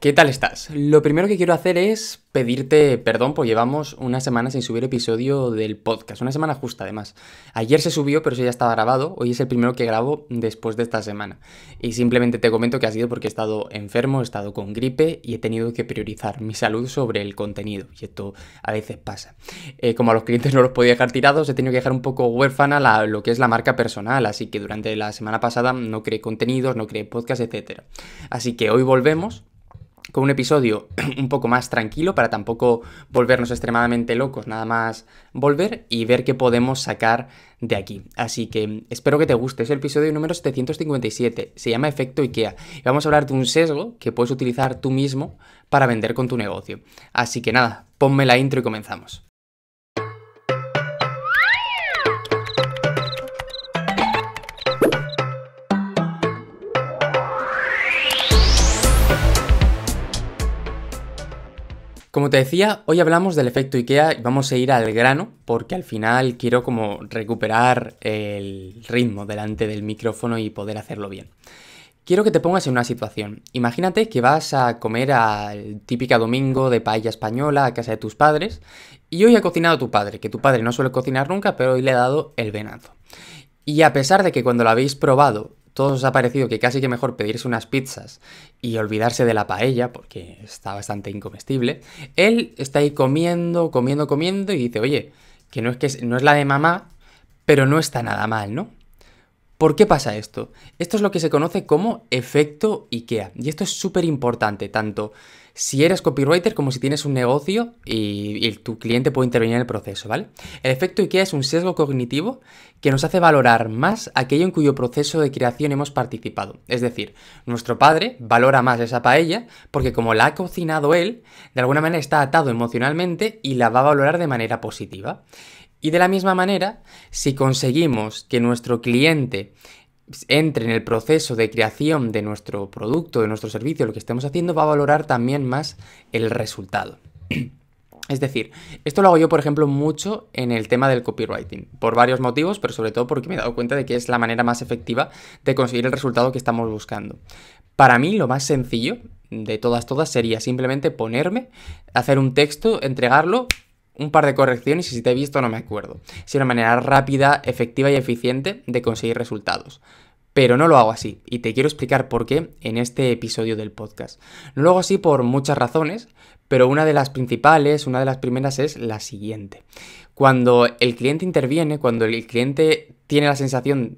¿Qué tal estás? Lo primero que quiero hacer es pedirte perdón, porque llevamos una semana sin subir episodio del podcast, una semana justa además. Ayer se subió, pero eso ya estaba grabado, hoy es el primero que grabo después de esta semana. Y simplemente te comento que ha sido porque he estado enfermo, he estado con gripe y he tenido que priorizar mi salud sobre el contenido, y esto a veces pasa. Como a los clientes no los podía dejar tirados, he tenido que dejar un poco huérfana lo que es la marca personal, así que durante la semana pasada no creé contenidos, no creé podcast, etc. Así que hoy volvemos con un episodio un poco más tranquilo para tampoco volvernos extremadamente locos, nada más volver y ver qué podemos sacar de aquí. Así que espero que te guste, es el episodio número 757, se llama Efecto IKEA y vamos a hablar de un sesgo que puedes utilizar tú mismo para vender con tu negocio. Así que nada, ponme la intro y comenzamos. Como te decía, hoy hablamos del efecto IKEA y vamos a ir al grano porque al final quiero como recuperar el ritmo delante del micrófono y poder hacerlo bien. Quiero que te pongas en una situación. Imagínate que vas a comer al típico domingo de paella española a casa de tus padres y hoy ha cocinado tu padre, que tu padre no suele cocinar nunca, pero hoy le ha dado el venazo. Y a pesar de que cuando lo habéis probado todos os ha parecido que casi que mejor pedirse unas pizzas y olvidarse de la paella, porque está bastante incomestible, él está ahí comiendo y dice, oye, que no es la de mamá, pero no está nada mal, ¿no? ¿Por qué pasa esto? Esto es lo que se conoce como efecto IKEA. Y esto es súper importante, tanto si eres copywriter como si tienes un negocio y tu cliente puede intervenir en el proceso, ¿vale? El efecto IKEA es un sesgo cognitivo que nos hace valorar más aquello en cuyo proceso de creación hemos participado. Es decir, nuestro padre valora más esa paella porque como la ha cocinado él, de alguna manera está atado emocionalmente y la va a valorar de manera positiva. Y de la misma manera, si conseguimos que nuestro cliente entre en el proceso de creación de nuestro producto, de nuestro servicio, lo que estemos haciendo, va a valorar también más el resultado. Es decir, esto lo hago yo, por ejemplo, mucho en el tema del copywriting, por varios motivos, pero sobre todo porque me he dado cuenta de que es la manera más efectiva de conseguir el resultado que estamos buscando. Para mí, lo más sencillo de todas sería simplemente ponerme, hacer un texto, entregarlo, un par de correcciones y si te he visto no me acuerdo. Es una manera rápida, efectiva y eficiente de conseguir resultados. Pero no lo hago así y te quiero explicar por qué en este episodio del podcast. No lo hago así por muchas razones, pero una de las principales, una de las primeras es la siguiente. Cuando el cliente interviene, cuando el cliente tiene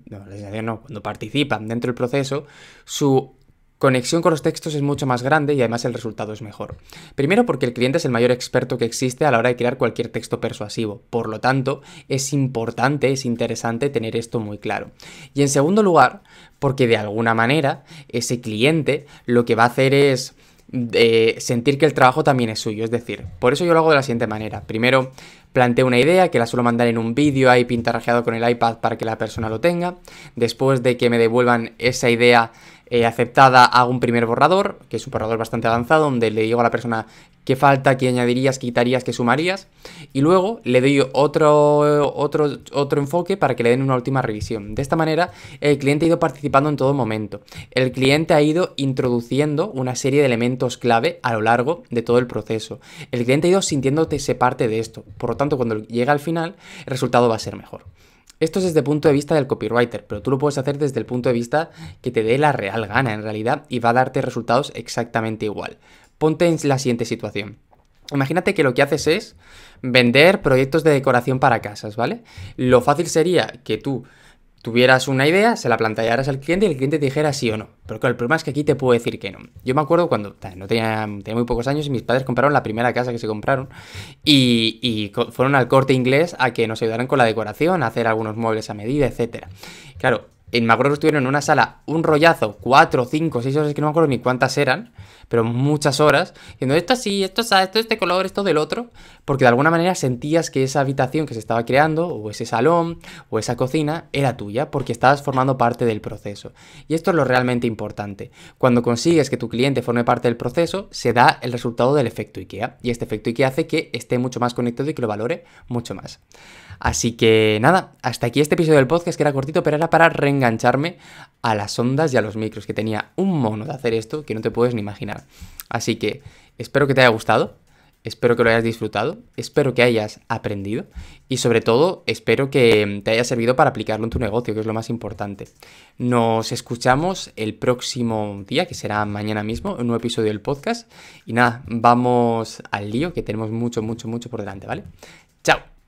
cuando participa dentro del proceso, su conexión con los textos es mucho más grande y además el resultado es mejor. Primero porque el cliente es el mayor experto que existe a la hora de crear cualquier texto persuasivo. Por lo tanto, es importante, es interesante tener esto muy claro. Y en segundo lugar, porque de alguna manera ese cliente lo que va a hacer es sentir que el trabajo también es suyo. Es decir, por eso yo lo hago de la siguiente manera. Primero, planteo una idea que la suelo mandar en un vídeo ahí pintarrajeado con el iPad para que la persona lo tenga. Después de que me devuelvan esa idea aceptada, hago un primer borrador, que es un borrador bastante avanzado, donde le digo a la persona qué falta, qué añadirías, qué quitarías, qué sumarías, y luego le doy otro enfoque para que le den una última revisión. De esta manera, el cliente ha ido participando en todo momento. El cliente ha ido introduciendo una serie de elementos clave a lo largo de todo el proceso. El cliente ha ido sintiéndose parte de esto. Por lo tanto, cuando llega al final, el resultado va a ser mejor. Esto es desde el punto de vista del copywriter, pero tú lo puedes hacer desde el punto de vista que te dé la real gana en realidad y va a darte resultados exactamente igual. Ponte en la siguiente situación. Imagínate que lo que haces es vender proyectos de decoración para casas, ¿vale? Lo fácil sería que tú tuvieras una idea, se la plantearas al cliente y el cliente te dijera sí o no. Pero claro, el problema es que aquí te puedo decir que no. Yo me acuerdo cuando tenía muy pocos años y mis padres compraron la primera casa que se compraron y fueron al Corte Inglés a que nos ayudaran con la decoración, a hacer algunos muebles a medida, etc. Claro, me acuerdo que estuvieron en una sala un rollazo, 4, 5, 6 horas, que no me acuerdo ni cuántas eran, pero muchas horas, diciendo esto sí, esto es de color, esto del otro, porque de alguna manera sentías que esa habitación que se estaba creando, o ese salón, o esa cocina, era tuya, porque estabas formando parte del proceso. Y esto es lo realmente importante. Cuando consigues que tu cliente forme parte del proceso, se da el resultado del efecto IKEA, y este efecto IKEA hace que esté mucho más conectado y que lo valore mucho más. Así que nada, hasta aquí este episodio del podcast, que era cortito, pero era para reencontrar engancharme a las ondas y a los micros, que tenía un mono de hacer esto que no te puedes ni imaginar. Así que espero que te haya gustado, espero que lo hayas disfrutado, espero que hayas aprendido y sobre todo espero que te haya servido para aplicarlo en tu negocio, que es lo más importante. Nos escuchamos el próximo día, que será mañana mismo, en un nuevo episodio del podcast. Y nada, vamos al lío, que tenemos mucho por delante, ¿vale? ¡Chao!